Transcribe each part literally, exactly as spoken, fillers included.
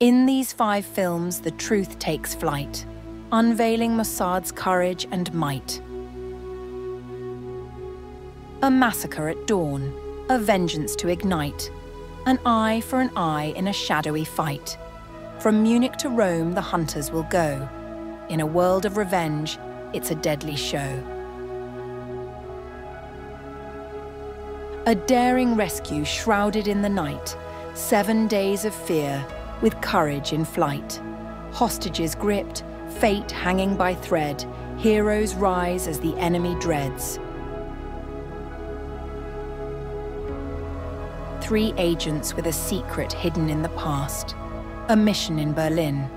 In these five films, the truth takes flight, unveiling Mossad's courage and might. A massacre at dawn, a vengeance to ignite, an eye for an eye in a shadowy fight. From Munich to Rome, the hunters will go. In a world of revenge, it's a deadly show. A daring rescue shrouded in the night, seven days of fear, with courage in flight. Hostages gripped, fate hanging by thread, heroes rise as the enemy dreads. Three agents with a secret hidden in the past. A mission in Berlin.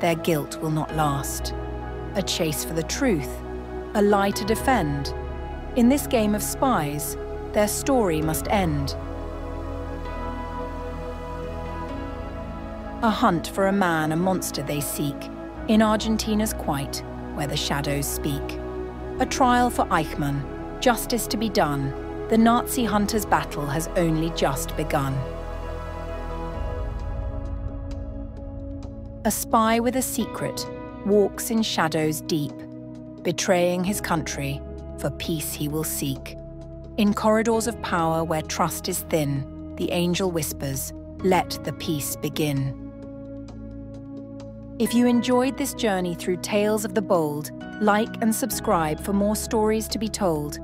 Their guilt will not last. A chase for the truth. A lie to defend. In this game of spies, their story must end. A hunt for a man, a monster they seek, in Argentina's quiet, where the shadows speak. A trial for Eichmann, justice to be done. The Nazi hunter's battle has only just begun. A spy with a secret walks in shadows deep, betraying his country, for peace he will seek. In corridors of power where trust is thin, the angel whispers, "Let the peace begin." If you enjoyed this journey through Tales of the Bold, like and subscribe for more stories to be told.